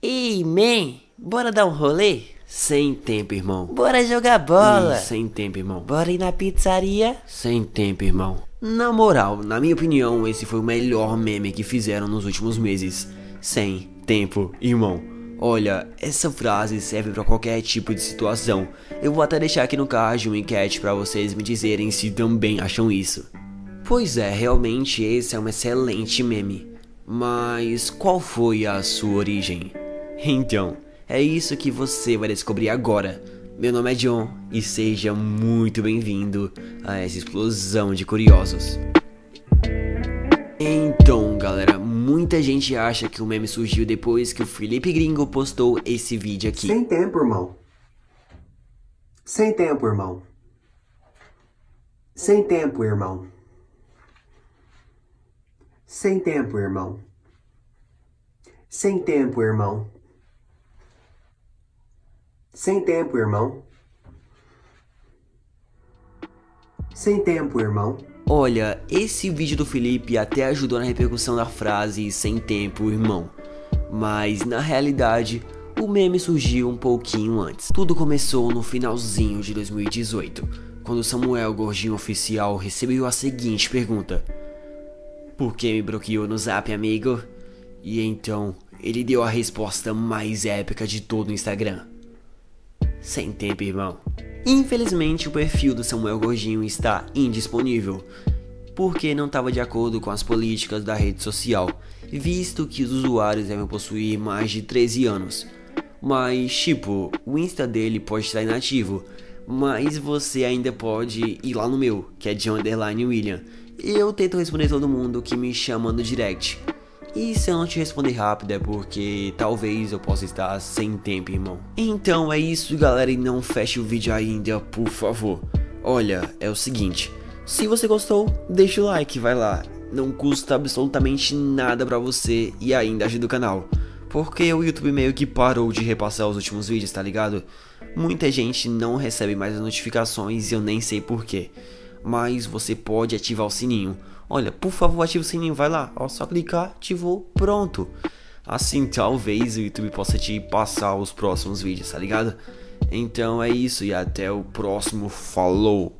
Ei, man, bora dar um rolê? Sem tempo, irmão. Bora jogar bola? Sem tempo, irmão. Bora ir na pizzaria? Sem tempo, irmão. Na moral, na minha opinião, esse foi o melhor meme que fizeram nos últimos meses. Sem tempo, irmão. Olha, essa frase serve pra qualquer tipo de situação. Eu vou até deixar aqui no card uma enquete pra vocês me dizerem se também acham isso. Pois é, realmente esse é um excelente meme. Mas qual foi a sua origem? Então, é isso que você vai descobrir agora. Meu nome é John e seja muito bem-vindo a essa explosão de curiosos. Então, galera, muita gente acha que o meme surgiu depois que o Felipe Gringo postou esse vídeo aqui. Sem tempo, irmão. Sem tempo, irmão. Sem tempo, irmão. Sem tempo, irmão. Sem tempo, irmão. Sem tempo, irmão. Sem tempo, irmão. Olha, esse vídeo do Felipe até ajudou na repercussão da frase sem tempo, irmão. Mas, na realidade, o meme surgiu um pouquinho antes. Tudo começou no finalzinho de 2018, quando Samuel Gordinho Oficial recebeu a seguinte pergunta: por que me bloqueou no Zap, amigo? E então, ele deu a resposta mais épica de todo o Instagram. Sem tempo, irmão. Infelizmente, o perfil do Samuel Gordinho está indisponível, porque não estava de acordo com as políticas da rede social, visto que os usuários devem possuir mais de 13 anos. Mas, tipo, o Insta dele pode estar inativo, mas você ainda pode ir lá no meu, que é John Underline William. Eu tento responder todo mundo que me chama no direct. E se eu não te responder rápido é porque talvez eu possa estar sem tempo, irmão. Então é isso, galera, e não feche o vídeo ainda, por favor. Olha, é o seguinte, se você gostou, deixa o like, vai lá. Não custa absolutamente nada pra você e ainda ajuda o canal. Porque o YouTube meio que parou de repassar os últimos vídeos, tá ligado? Muita gente não recebe mais as notificações e eu nem sei porquê. Mas você pode ativar o sininho. Olha, por favor, ativa o sininho, vai lá, ó, só clicar, ativou, pronto. Assim talvez o YouTube possa te passar os próximos vídeos, tá ligado? Então é isso e até o próximo, falou!